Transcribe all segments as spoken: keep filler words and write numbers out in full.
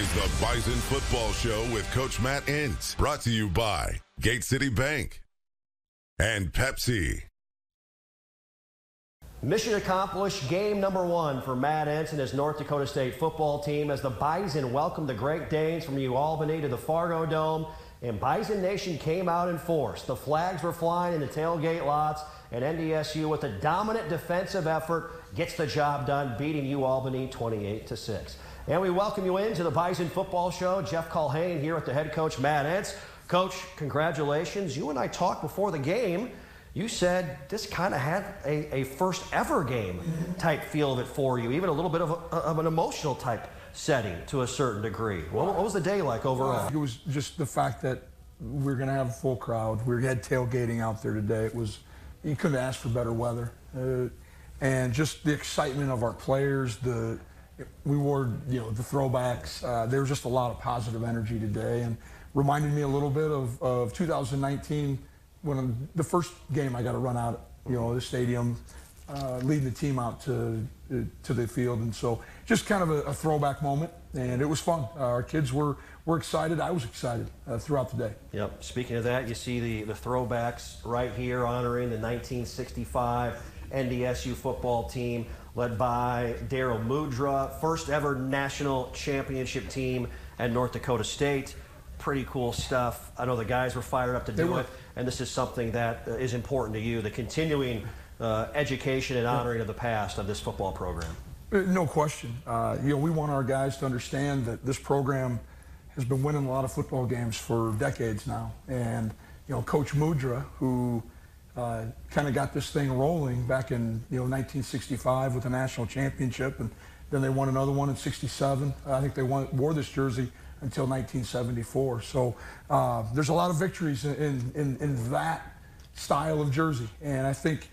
is the Bison Football Show with Coach Matt Entz, brought to you by Gate City Bank and Pepsi. Mission accomplished, game number one for Matt Entz and his North Dakota State football team as the Bison welcomed the Great Danes from UAlbany to the Fargo Dome, and Bison Nation came out in force. The flags were flying in the tailgate lots, and N D S U, with a dominant defensive effort, gets the job done, beating UAlbany twenty-eight to six. And we welcome you in to the Bison Football Show. Jeff Culhane here with the head coach, Matt Entz. Coach, congratulations. You and I talked before the game. You said this kind of had a, a first ever game type feel of it for you, even a little bit of, a, of an emotional type setting to a certain degree. What, what was the day like overall? It was just the fact that we we're going to have a full crowd. We had tailgating out there today. It was, you couldn't ask for better weather. Uh, and just the excitement of our players, the we wore you know the throwbacks. Uh, there was just a lot of positive energy today, and reminded me a little bit of, of two thousand nineteen. When the first game I got to run out, you know, the stadium, uh, leading the team out to uh, to the field, and so just kind of a, a throwback moment, and it was fun. Uh, our kids were were excited. I was excited uh, throughout the day. Yep. Speaking of that, you see the the throwbacks right here honoring the nineteen sixty-five N D S U football team led by Daryl Mudra, first ever national championship team at North Dakota State. Pretty cool stuff. I know the guys were fired up to do it, and this is something that uh, is important to you, the continuing uh, education and honoring of the past of this football program. No question. Uh, you know, we want our guys to understand that this program has been winning a lot of football games for decades now. And, you know, Coach Mudra, who uh, kind of got this thing rolling back in, you know, nineteen sixty-five with the national championship, and then they won another one in sixty-seven. I think they won, wore this jersey until nineteen seventy-four. So uh, there's a lot of victories in, in, in that style of jersey. And I think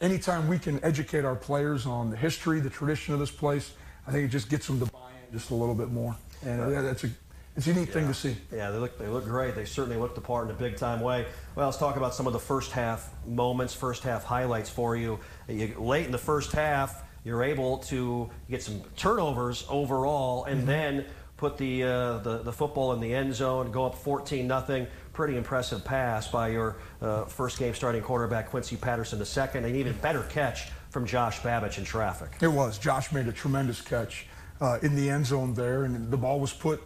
anytime we can educate our players on the history, the tradition of this place, I think it just gets them to buy in just a little bit more. And uh, that's a, it's a neat yeah. thing to see. Yeah, they look, they look great. They certainly looked the part in a big-time way. Well, let's talk about some of the first-half moments, first-half highlights for you. you. Late in the first half, you're able to get some turnovers overall, and mm-hmm. then put the, uh, the the football in the end zone, go up fourteen nothing. Pretty impressive pass by your uh, first game starting quarterback, Quincy Patterson the second, and even better catch from Josh Babich in traffic. It was. Josh made a tremendous catch uh, in the end zone there, and the ball was put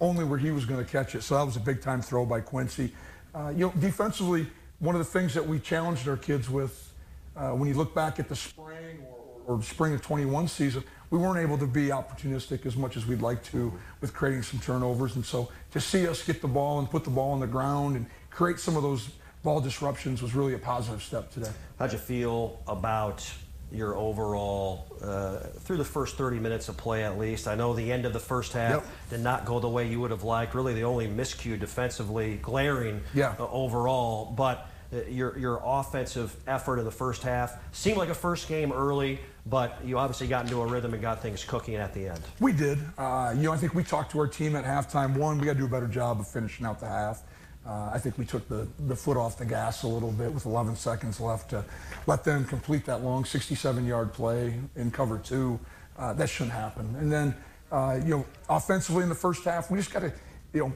only where he was going to catch it, so that was a big-time throw by Quincy. Uh, you know, defensively, one of the things that we challenged our kids with, uh, when you look back at the spring or, or spring of twenty-one season, we weren't able to be opportunistic as much as we'd like to with creating some turnovers. And so to see us get the ball and put the ball on the ground and create some of those ball disruptions was really a positive step today. How'd you feel about your overall, uh, through the first thirty minutes of play at least? I know the end of the first half yep. did not go the way you would have liked. Really the only miscue defensively, glaring yeah. uh, overall. But Your, your offensive effort in the first half seemed like a first game early, but you obviously got into a rhythm and got things cooking at the end. We did. Uh, you know, I think we talked to our team at halftime. One, we got to do a better job of finishing out the half. Uh, I think we took the, the foot off the gas a little bit with eleven seconds left to let them complete that long sixty-seven yard play in cover two. Uh, that shouldn't happen. And then, uh, you know, offensively in the first half, we just got to, you know,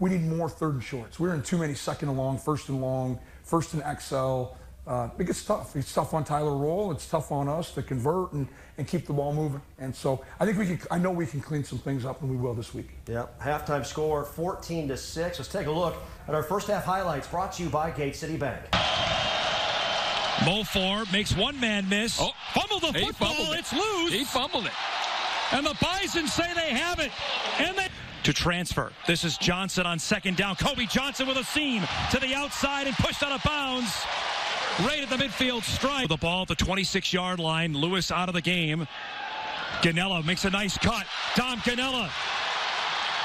we need more third and shorts. We're in too many second and long, first and long, first and X L. Uh, it gets tough. It's tough on Tyler Roll. It's tough on us to convert and, and keep the ball moving. And so I think we can. I know we can clean some things up, and we will this week. Yeah. Halftime score fourteen to six. Let's take a look at our first half highlights. Brought to you by Gate City Bank. Mofor makes one man miss. Oh, fumble the football. It's loose. He fumbled it. And the Bison say they have it. And they. To transfer. This is Johnson on second down. Kobe Johnson with a seam to the outside and pushed out of bounds right at the midfield stripe. The ball at the twenty-six yard line. Lewis out of the game. Gunnella makes a nice cut. Dom Gunnella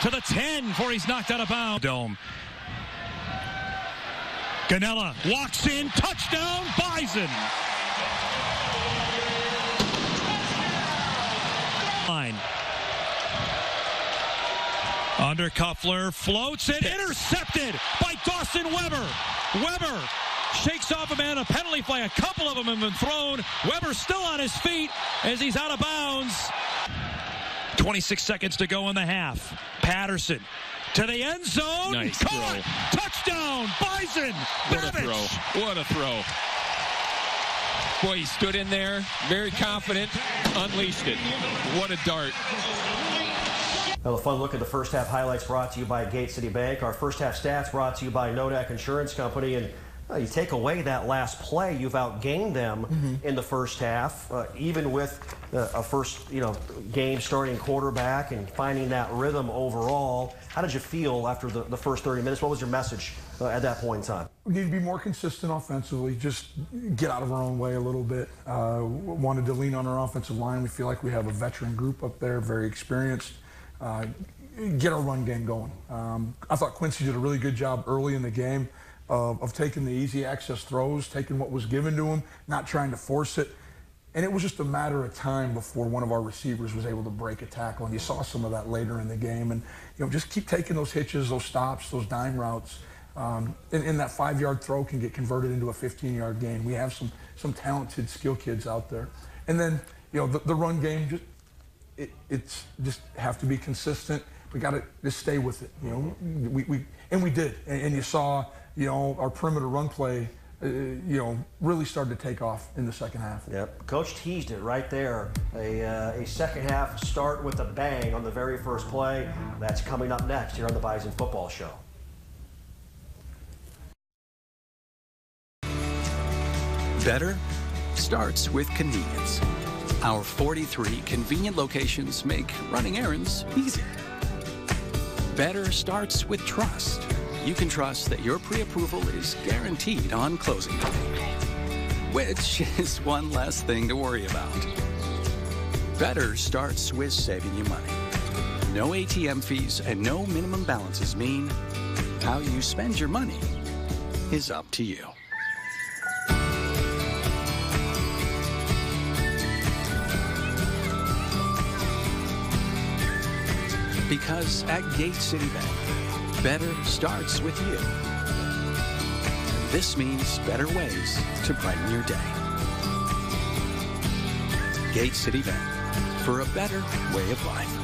to the ten before he's knocked out of bounds. Dome. Gunnella walks in. Touchdown Bison. Line. Under Cuffler, floats it, intercepted by Dawson Weber. Weber shakes off a man, a penalty flag. A couple of them have been thrown. Weber still on his feet as he's out of bounds. twenty-six seconds to go in the half. Patterson to the end zone. Nice caught. Throw. Touchdown, Bison. What Babich. a throw. What a throw. Boy, he stood in there, very confident, unleashed it. What a dart. Well, a fun look at the first half highlights brought to you by Gate City Bank. Our first half stats brought to you by Nodak Insurance Company. And well, you take away that last play, you've outgained them mm-hmm. in the first half, uh, even with uh, a first you know game starting quarterback and finding that rhythm overall. How did you feel after the, the first thirty minutes? What was your message uh, at that point in time? We need to be more consistent offensively, just get out of our own way a little bit. Uh, wanted to lean on our offensive line. We feel like we have a veteran group up there, very experienced. Uh, get our run game going. Um, I thought Quincy did a really good job early in the game of, of taking the easy access throws, taking what was given to him, not trying to force it. And it was just a matter of time before one of our receivers was able to break a tackle, and you saw some of that later in the game. And you know, just keep taking those hitches, those stops, those dime routes. Um, and, and that five-yard throw can get converted into a fifteen-yard gain. We have some some talented skill kids out there. And then you know the, the run game just. It, it's just have to be consistent. We got to just stay with it, you know. We, we and we did, and, and you saw, you know, our perimeter run play, uh, you know, really started to take off in the second half. Yep, Coach teased it right there. A uh, a second half start with a bang on the very first play. That's coming up next here on the Bison Football Show. Better starts with convenience. Our forty-three convenient locations make running errands easy. Better starts with trust. You can trust that your pre-approval is guaranteed on closing day, which is one less thing to worry about. Better starts with saving you money. No A T M fees and no minimum balances mean how you spend your money is up to you. Because at Gate City Bank, better starts with you. This means better ways to brighten your day. Gate City Bank, for a better way of life.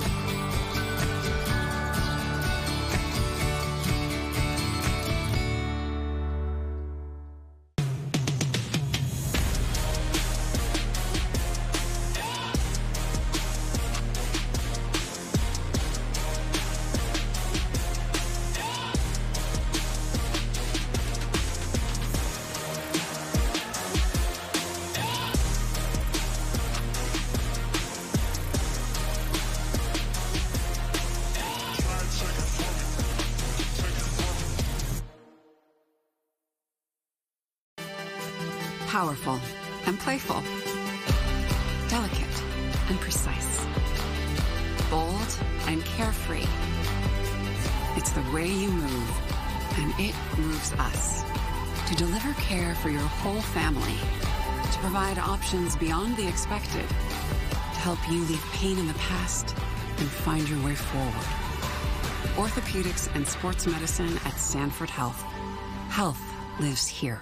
Powerful and playful, delicate and precise, bold and carefree. It's the way you move, and it moves us. To deliver care for your whole family, to provide options beyond the expected, to help you leave pain in the past and find your way forward. Orthopedics and sports medicine at Sanford Health. Health lives here.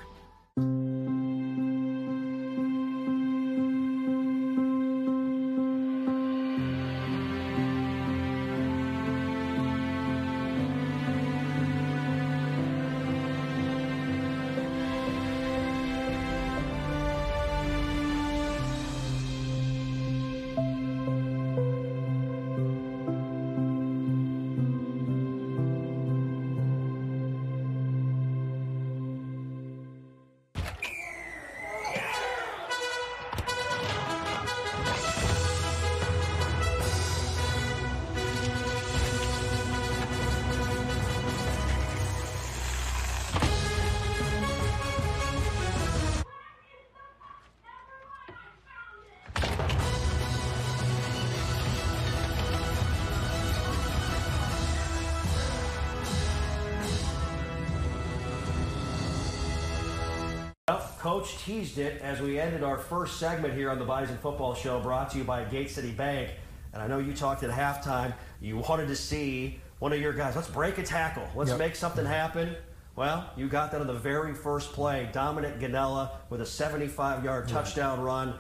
Coach teased it as we ended our first segment here on the Bison Football Show, brought to you by Gate City Bank. And I know you talked at halftime. You wanted to see one of your guys. Let's break a tackle. Let's yep. make something happen. Well, you got that on the very first play. Dominic Gunnella with a seventy-five-yard yep. touchdown run.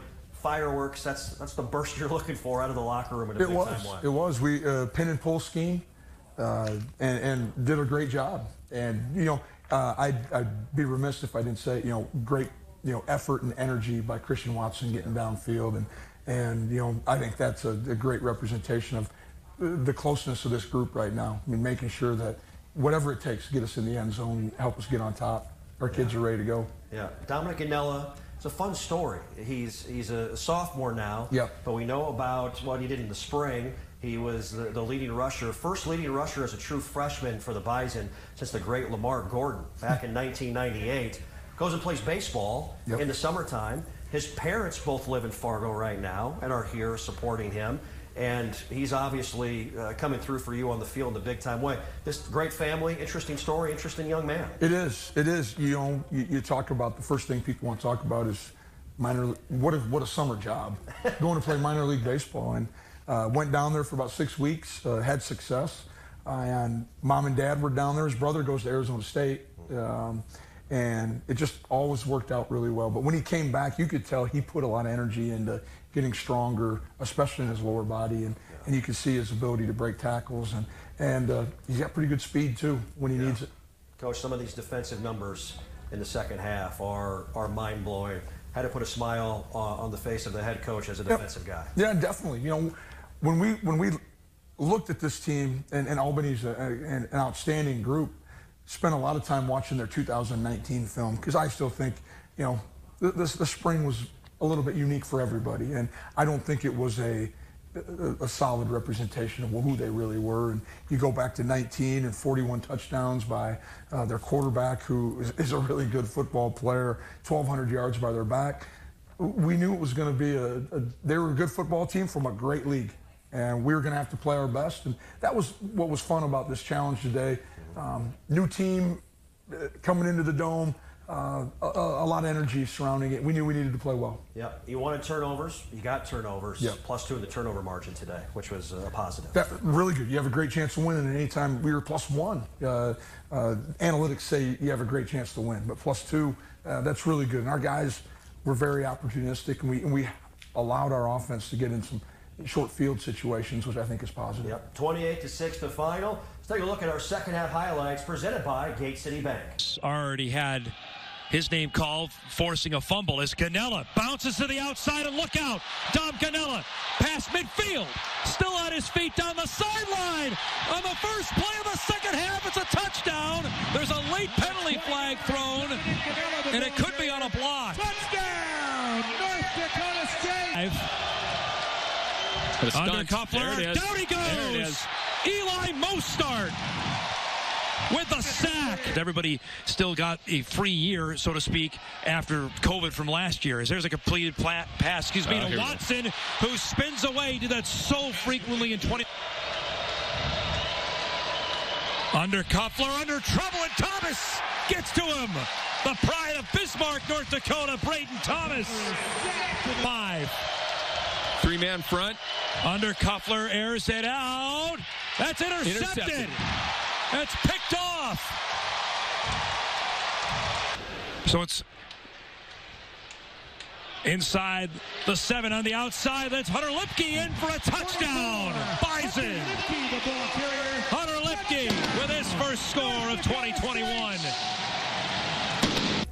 fireworks. That's that's the burst you're looking for out of the locker room at a big time one. It was. We uh, pin and pull scheme, uh, and and did a great job. And you know, uh, I'd I'd be remiss if I didn't say, you know, great, you know, effort and energy by Christian Watson getting downfield, and and you know, I think that's a, a great representation of the closeness of this group right now. I mean, making sure that whatever it takes to get us in the end zone, help us get on top. Our kids yeah. are ready to go. Yeah, Dominic Gunnella. It's a fun story. He's he's a sophomore now. Yep. But we know about what he did in the spring. He was the, the leading rusher, first leading rusher as a true freshman for the Bison since the great Lamar Gordon back in nineteen ninety-eight. Goes and plays baseball yep. in the summertime. His parents both live in Fargo right now and are here supporting him. And he's obviously uh, coming through for you on the field in a big-time way. This great family, interesting story, interesting young man. It is. It is. You know, you, you talk about the first thing people want to talk about is minor. What a, what a summer job, going to play minor league baseball. And uh, went down there for about six weeks, uh, had success. Uh, and mom and dad were down there. His brother goes to Arizona State. Um, and it just always worked out really well. But when he came back, you could tell he put a lot of energy into getting stronger, especially in his lower body, and, yeah. and you can see his ability to break tackles, and, and uh, he's got pretty good speed, too, when he yeah. needs it. Coach, some of these defensive numbers in the second half are, are mind-blowing. Had to put a smile uh, on the face of the head coach as a defensive yeah. guy. Yeah, definitely. You know, when we when we looked at this team, and, and Albany's a, a, an outstanding group, spent a lot of time watching their two thousand nineteen film, because I still think, you know, the, the, the spring was a little bit unique for everybody, and I don't think it was a, a a solid representation of who they really were. And you go back to nineteen and forty-one touchdowns by uh, their quarterback, who is, is a really good football player, twelve hundred yards by their back. We knew it was going to be a, a they were a good football team from a great league, and we were going to have to play our best. And that was what was fun about this challenge today. Um, new team uh, coming into the Dome. Uh, a, a lot of energy surrounding it. We knew we needed to play well. Yeah, you wanted turnovers. You got turnovers. Yep. Plus two in the turnover margin today, which was a positive. That, really good. You have a great chance to win, and any time we were plus one. Uh, uh, analytics say you have a great chance to win, but plus two, uh, that's really good. And our guys were very opportunistic, and we, and we allowed our offense to get in some short field situations, which I think is positive. Yep, twenty-eight to six the final. Let's take a look at our second half highlights presented by Gate City Bank. Already had his name called, forcing a fumble as Gunnella bounces to the outside, and look out, Dom Gunnella, past midfield, still on his feet down the sideline. On the first play of the second half, it's a touchdown. There's a late penalty flag thrown, and it could be on a block. Touchdown, North Dakota State. Under Koppler, down he goes. Eli Mostard with a sack. Everybody still got a free year, so to speak, after COVID from last year. As there's a completed plat, pass, excuse me, uh, to Watson, who spins away. Did that so frequently in twenty. Under Koppler, under trouble, and Thomas gets to him. The pride of Bismarck, North Dakota, Brayden Thomas. Five. Three-man front. Under Koppler, airs it out. That's intercepted. intercepted. That's picked off. So it's inside the seven on the outside. That's Hunter Lipke in for a touchdown. Bison. Hunter Lipke with his first score of twenty twenty-one.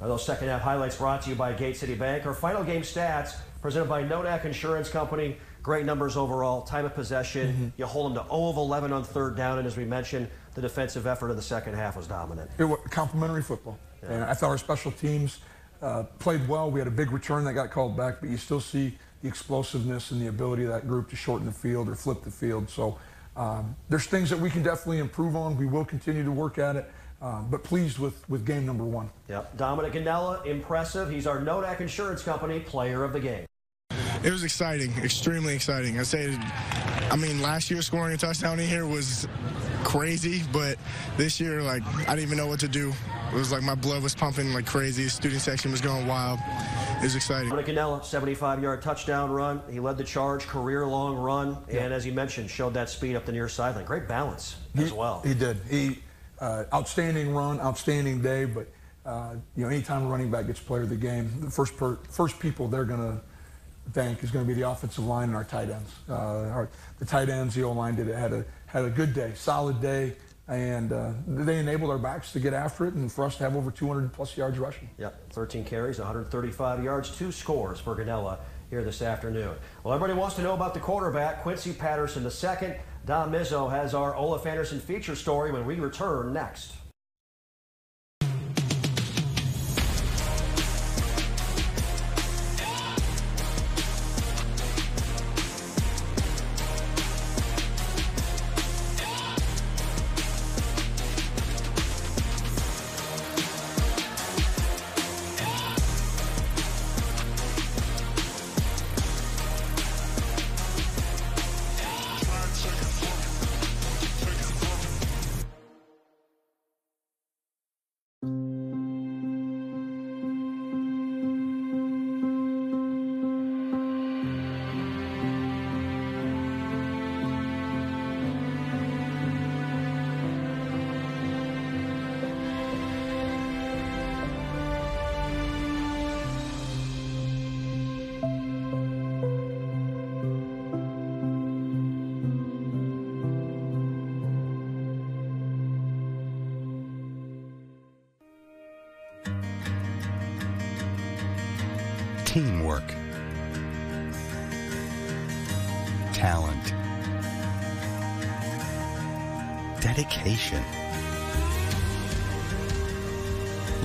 Are those second half highlights brought to you by Gate City Bank. Our final game stats presented by Nodak Insurance Company. Great numbers overall. Time of possession. Mm-hmm. You hold them to zero of eleven on third down. And as we mentioned, the defensive effort in the second half was dominant. It was complimentary football. Yeah. And I thought our special teams uh, played well. We had a big return that got called back, but you still see the explosiveness and the ability of that group to shorten the field or flip the field. So um, there's things that we can definitely improve on. We will continue to work at it. Uh, but pleased with, with game number one. Yep. Dominic Gunnella, impressive. He's our Nodak Insurance Company player of the game. It was exciting, extremely exciting. I say, I mean, last year scoring a touchdown in here was crazy, but this year, like, I didn't even know what to do. It was like my blood was pumping like crazy. The student section was going wild. It was exciting. Dominic Gunnella, seventy-five yard touchdown run. He led the charge, career-long run, yeah. and as you mentioned, showed that speed up the near sideline. Great balance he, as well. He did. He. Uh, outstanding run, outstanding day, but uh, you know, anytime a running back gets player of the game, the first per first people they're gonna thank is going to be the offensive line and our tight ends. Uh, our, the tight ends, the O-line did had a had a good day, solid day, and uh, they enabled our backs to get after it and for us to have over two hundred plus yards rushing. Yep, thirteen carries, one hundred thirty-five yards, two scores for Gunnella here this afternoon. Well, everybody wants to know about the quarterback, Quincy Patterson the second. Dom Mizzo has our Olaf Anderson feature story when we return next. Teamwork, talent, dedication,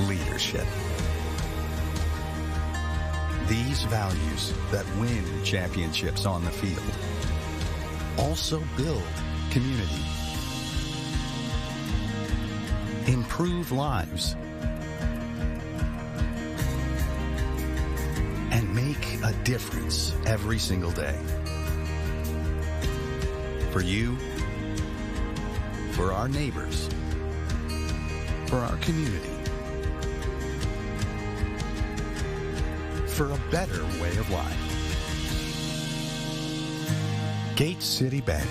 leadership. These values that win championships on the field also build community, improve lives, a difference every single day. For you, for our neighbors, for our community, for a better way of life. Gate City Bank.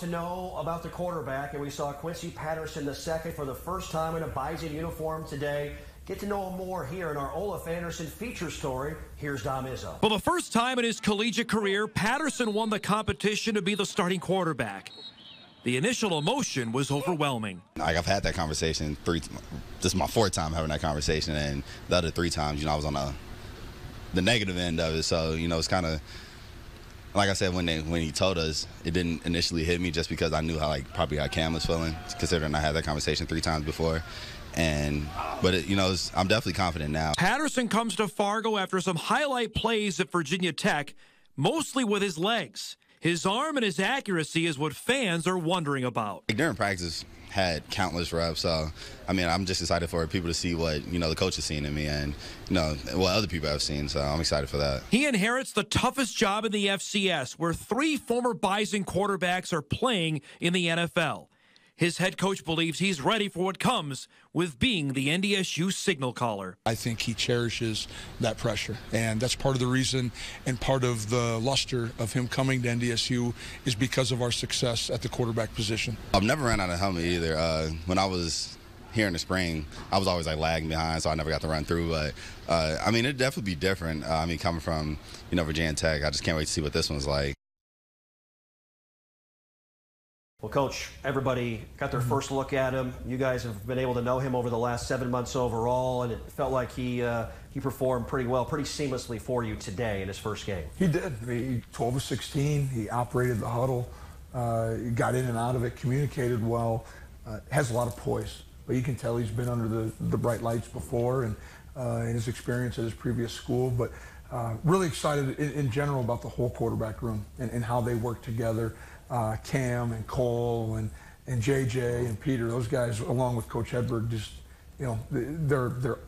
To know about the quarterback, and we saw Quincy Patterson the second for the first time in a Bison uniform today. Get to know him more here in our Olaf Anderson feature story. Here's Dom Izzo. For the first time in his collegiate career, Patterson won the competition to be the starting quarterback. The initial emotion was overwhelming. Like, I've had that conversation three, this is my fourth time having that conversation, and the other three times, you know, I was on a, the negative end of it, so, you know, it's kind of, like I said, when they, when he told us, it didn't initially hit me just because I knew how, like, probably how Cam was feeling, considering I had that conversation three times before. And, but, it, you know, it's, I'm definitely confident now. Patterson comes to Fargo after some highlight plays at Virginia Tech, mostly with his legs. His arm and his accuracy is what fans are wondering about. Like, during practice, had countless reps, so, I mean, I'm just excited for people to see what, you know, the coach has seen in me and, you know, what other people have seen, so I'm excited for that. He inherits the toughest job in the F C S, where three former Bison quarterbacks are playing in the N F L. His head coach believes he's ready for what comes with being the N D S U signal caller. I think he cherishes that pressure, and that's part of the reason and part of the luster of him coming to N D S U is because of our success at the quarterback position. I've never ran out of helmet either. Uh, when I was here in the spring, I was always, like, lagging behind, so I never got to run through. But, uh, I mean, it'd definitely be different. Uh, I mean, coming from, you know, Virginia Tech, I just can't wait to see what this one's like. Well, Coach, everybody got their first look at him. You guys have been able to know him over the last seven months overall, and it felt like he uh, he performed pretty well, pretty seamlessly for you today in his first game. He did. He twelve of sixteen. He operated the huddle. Uh, he got in and out of it, communicated well, uh, has a lot of poise. But you can tell he's been under the, the bright lights before and uh, in his experience at his previous school. But uh, really excited in, in general about the whole quarterback room and, and how they work together. Uh, Cam and Cole and, and J J and Peter, those guys, along with Coach Hedberg, just, you know, they're, they're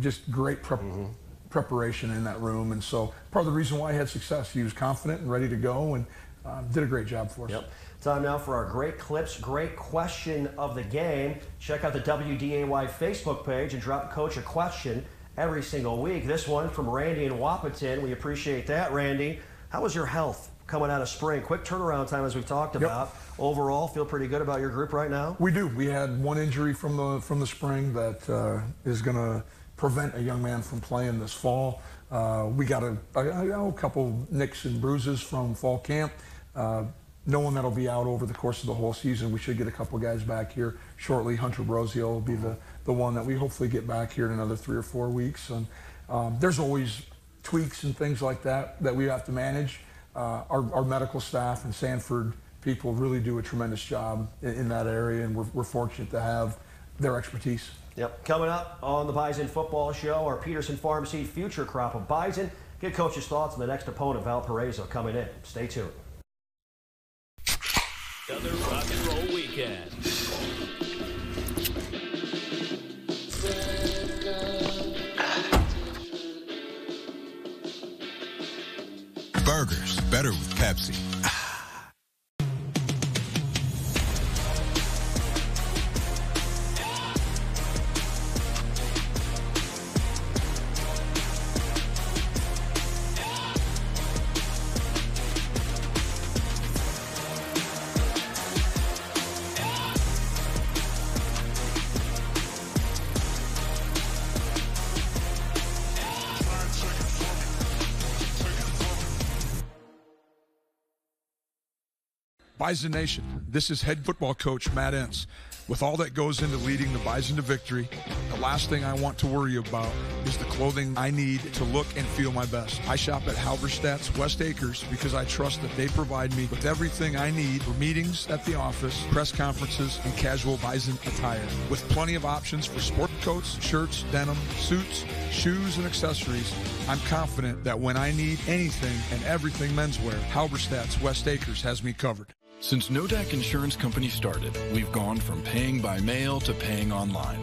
just great prep, mm-hmm. preparation in that room. And so part of the reason why he had success, he was confident and ready to go and uh, did a great job for us. Yep. Time now for our great clips, great question of the game. Check out the W D A Y Facebook page and drop Coach a question every single week. This one from Randy in Wappenton. We appreciate that, Randy. How was your health coming out of spring. Quick turnaround time, as we've talked about. Yep. Overall, feel pretty good about your group right now? We do. We had one injury from the from the spring that uh, is going to prevent a young man from playing this fall. Uh, we got a, a, a couple nicks and bruises from fall camp. Uh, knowing that'll be out over the course of the whole season, we should get a couple guys back here shortly. Hunter Brozio will be the, the one that we hopefully get back here in another three or four weeks. And um, there's always tweaks and things like that that we have to manage. Uh, our, our medical staff and Sanford people really do a tremendous job in, in that area, and we're, we're fortunate to have their expertise. Yep. Coming up on the Bison Football Show, our Peterson Farm Seed future crop of Bison. Get Coach's thoughts on the next opponent, Valparaiso, coming in. Stay tuned. Another rock and roll weekend. Burgers, better with Pepsi. Bison Nation, this is head football coach Matt Entz. With all that goes into leading the Bison to victory, the last thing I want to worry about is the clothing I need to look and feel my best. I shop at Halberstadt's West Acres because I trust that they provide me with everything I need for meetings at the office, press conferences, and casual Bison attire. With plenty of options for sport coats, shirts, denim, suits, shoes, and accessories, I'm confident that when I need anything and everything menswear, Halberstadt's West Acres has me covered. Since Nodak Insurance Company started, we've gone from paying by mail to paying online.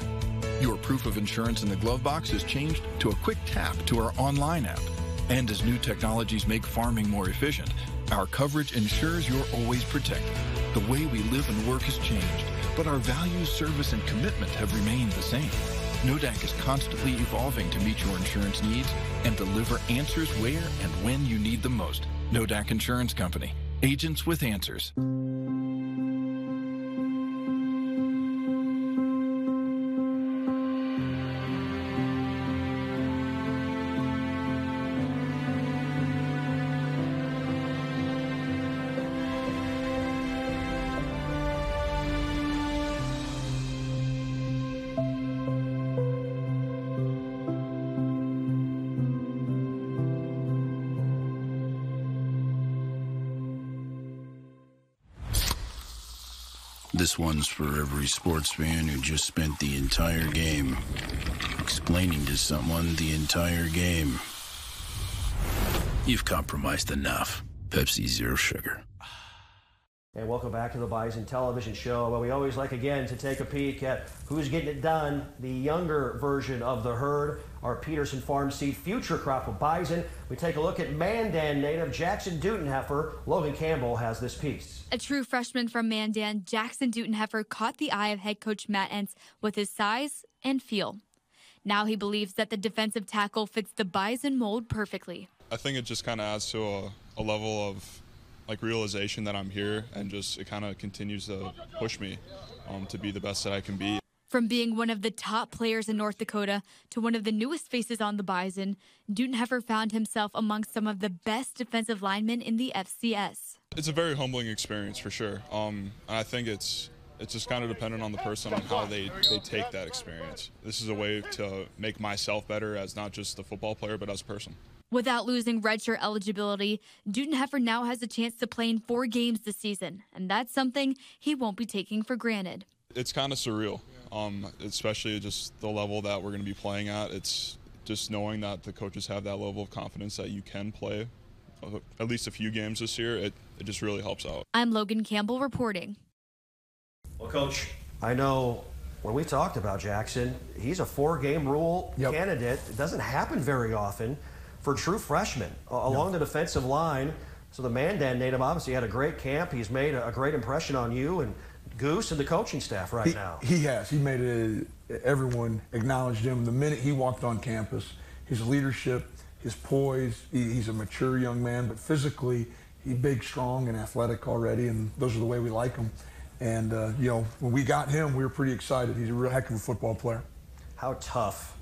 Your proof of insurance in the glove box has changed to a quick tap to our online app. And as new technologies make farming more efficient, our coverage ensures you're always protected. The way we live and work has changed, but our values, service, and commitment have remained the same. Nodak is constantly evolving to meet your insurance needs and deliver answers where and when you need them most. Nodak Insurance Company. Agents with answers. This one's for every sports fan who just spent the entire game explaining to someone the entire game. You've compromised enough. Pepsi Zero Sugar. And welcome back to the Bison Television Show. Well, we always like, again, to take a peek at who's getting it done, the younger version of the herd, our Peterson Farm Seed future crop of Bison. We take a look at Mandan native Jackson Duttenhefer. Logan Campbell has this piece. A true freshman from Mandan, Jackson Duttenhefer caught the eye of head coach Matt Entz with his size and feel. Now he believes that the defensive tackle fits the Bison mold perfectly. I think it just kind of adds to a, a level of like realization that I'm here, and just it kind of continues to push me um, to be the best that I can be. From being one of the top players in North Dakota to one of the newest faces on the Bison, Duttenhefer found himself amongst some of the best defensive linemen in the F C S. It's a very humbling experience for sure. Um, and I think it's it's just kind of dependent on the person on how they, they take that experience. This is a way to make myself better as not just the football player, but as a person. Without losing redshirt eligibility, Duttenhefer now has a chance to play in four games this season, and that's something he won't be taking for granted. It's kind of surreal. Um, especially just the level that we're going to be playing at. It's just knowing that the coaches have that level of confidence that you can play at least a few games this year, it, it just really helps out. I'm Logan Campbell reporting. Well, Coach, I know when we talked about Jackson, he's a four-game rule yep. candidate. It doesn't happen very often for true freshmen uh, along no. the defensive line. So the Mandan native obviously had a great camp. He's made a, a great impression on you and Goose and the coaching staff right he, now. He has. He made it. Everyone acknowledged him the minute he walked on campus. His leadership, his poise. He, he's a mature young man, but physically He's big, strong, and athletic already, and those are the way we like him. And, uh, you know, when we got him, we were pretty excited. He's a real heck of a football player. How tough.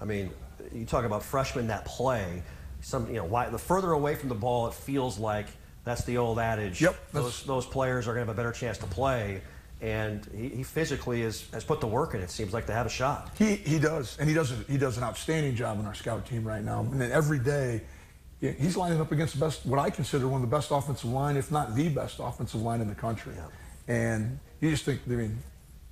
I mean, you talk about freshmen that play. Some, you know, why, the further away from the ball, it feels like that's the old adage. Yep. Those, those players are going to have a better chance to play. And he, he physically is, has put the work in, it seems like, to have a shot. He, he does. And he does, a, he does an outstanding job on our scout team right now. And then every day, he's lining up against the best, what I consider one of the best offensive line, if not the best offensive line in the country. Yeah. And you just think, I mean,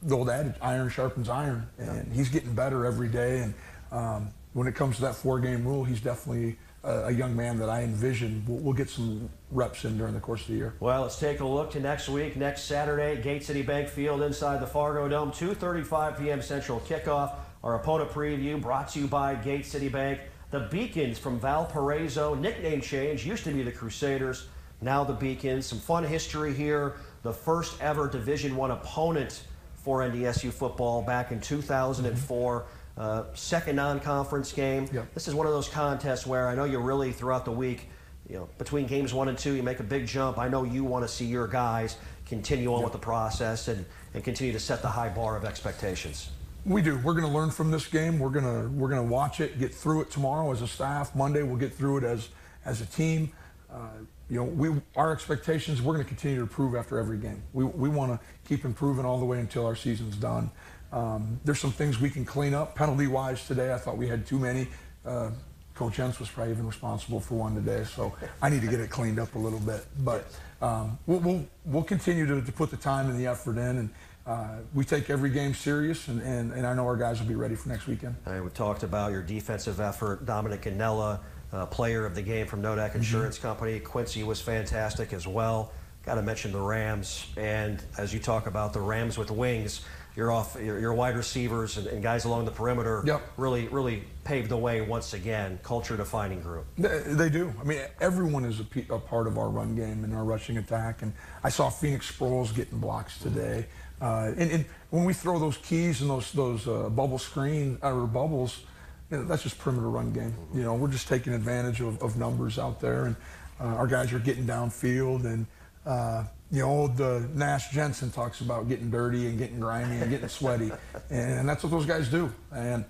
the old adage, iron sharpens iron. And he's getting better every day. And um, when it comes to that four-game rule, he's definitely a, a young man that I envision we'll, we'll get some reps in during the course of the year. Well, let's take a look to next week, next Saturday, Gate City Bank Field inside the Fargo Dome, two thirty-five p m Central kickoff. Our opponent preview brought to you by Gate City Bank. The Beacons from Valparaiso, nickname change, used to be the Crusaders, now the Beacons. Some fun history here. The first ever Division One opponent for N D S U football back in two thousand four. Uh, second non-conference game. Yep. This is one of those contests where I know you really throughout the week, you know, between games one and two, you make a big jump. I know you want to see your guys continue on yep. with the process and, and continue to set the high bar of expectations. We do. We're going to learn from this game. We're going to we're going to watch it, get through it tomorrow as a staff. Monday we'll get through it as as a team. Uh, you know, we our expectations. We're going to continue to improve after every game. We we want to keep improving all the way until our season's done. Um, there's some things we can clean up penalty-wise today. I thought we had too many. Uh, Coach Entz was probably even responsible for one today, so I need to get it cleaned up a little bit. But um, we'll, we'll we'll continue to, to put the time and the effort in and. Uh, we take every game serious, and, and, and I know our guys will be ready for next weekend. All right, we've talked about your defensive effort. Dominic Gunnella, uh, player of the game from Nodak Insurance mm-hmm. Company. Quincy was fantastic as well. Got to mention the Rams, and as you talk about the Rams with wings, your off, your, your wide receivers and, and guys along the perimeter yep. really, really paved the way once again. Culture-defining group. They, they do. I mean, everyone is a, p a part of our run game and our rushing attack. And I saw Phoenix Sproles getting blocks today. Mm-hmm. Uh, and, and when we throw those keys and those those uh, bubble screen or bubbles, you know, that's just perimeter run game. You know, we're just taking advantage of, of numbers out there, and uh, our guys are getting downfield. And uh, you know, old uh, Nash Jensen talks about getting dirty and getting grimy and getting sweaty, and that's what those guys do. And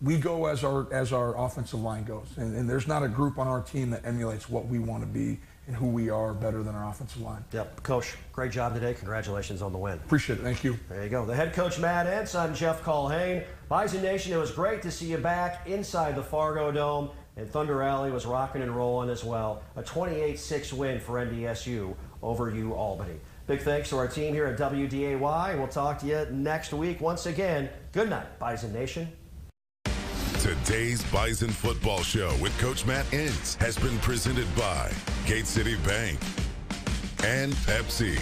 we go as our as our offensive line goes, and, and there's not a group on our team that emulates what we want to be and who we are better than our offensive line. Yep. Coach, great job today. Congratulations on the win. Appreciate it. Thank you. There you go. The head coach, Matt Entz. I'm Jeff Culhane. Bison Nation, it was great to see you back inside the Fargo Dome, and Thunder Alley was rocking and rolling as well. A twenty-eight six win for N D S U over UAlbany. Big thanks to our team here at W D A Y. We'll talk to you next week. Once again, good night, Bison Nation. Today's Bison Football Show with Coach Matt Entz has been presented by Gate City Bank and Pepsi.